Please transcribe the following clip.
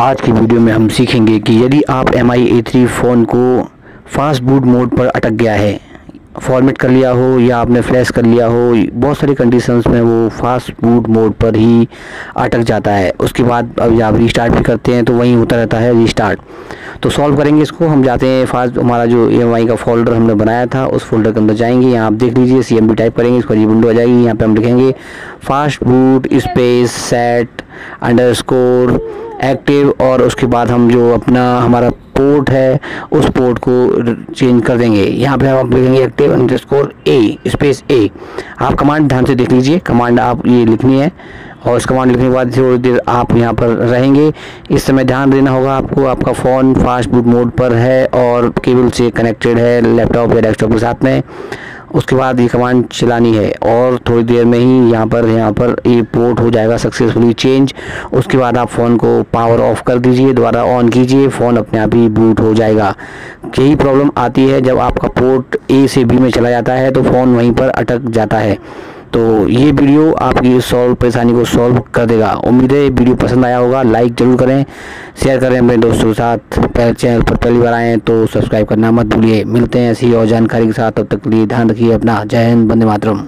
आज की वीडियो में हम सीखेंगे कि यदि आप MI A3 फ़ोन को फास्ट बूट मोड पर अटक गया है, फॉर्मेट कर लिया हो या आपने फ्लैश कर लिया हो, बहुत सारी कंडीशंस में वो फास्ट बूट मोड पर ही अटक जाता है। उसके बाद अब आप रीस्टार्ट भी करते हैं तो वहीं होता रहता है रीस्टार्ट। तो सॉल्व करेंगे इसको। हम जाते हैं फास्ट, हमारा जो MI का फोल्डर हमने बनाया था उस फोल्डर के अंदर जाएंगे। यहाँ आप देख लीजिए CMD टाइप करेंगे, इसको ये विंडो आ जाएगी। यहाँ पर हम लिखेंगे fast boot space set _ active और उसके बाद हम जो अपना हमारा पोर्ट है उस पोर्ट को चेंज कर देंगे। यहाँ पे हम लिखेंगे एक्टिव _ A स्पेस A। आप कमांड ध्यान से देख लीजिए, कमांड आप ये लिखनी है और इस कमांड लिखने के बाद थोड़ी देर आप यहाँ पर रहेंगे। इस समय ध्यान देना होगा आपको, आपका फ़ोन फास्ट बूट मोड पर है और केबल से कनेक्टेड है लैपटॉप या डेस्कटॉप के साथ में। उसके बाद ये कमांड चलानी है और थोड़ी देर में ही यहाँ पर ये पोर्ट हो जाएगा सक्सेसफुली चेंज। उसके बाद आप फ़ोन को पावर ऑफ कर दीजिए, दोबारा ऑन कीजिए, फ़ोन अपने आप ही बूट हो जाएगा। यही प्रॉब्लम आती है जब आपका पोर्ट A से B में चला जाता है तो फ़ोन वहीं पर अटक जाता है। तो ये वीडियो आपकी परेशानी को सॉल्व कर देगा। उम्मीद है ये वीडियो पसंद आया होगा। लाइक ज़रूर करें, शेयर करें अपने दोस्तों के साथ। चैनल पर पहली बार आएँ तो सब्सक्राइब करना मत भूलिए। मिलते हैं ऐसी और जानकारी के साथ, तब तक के लिए ध्यान रखिए अपना। जय हिंद, वंदे मातरम।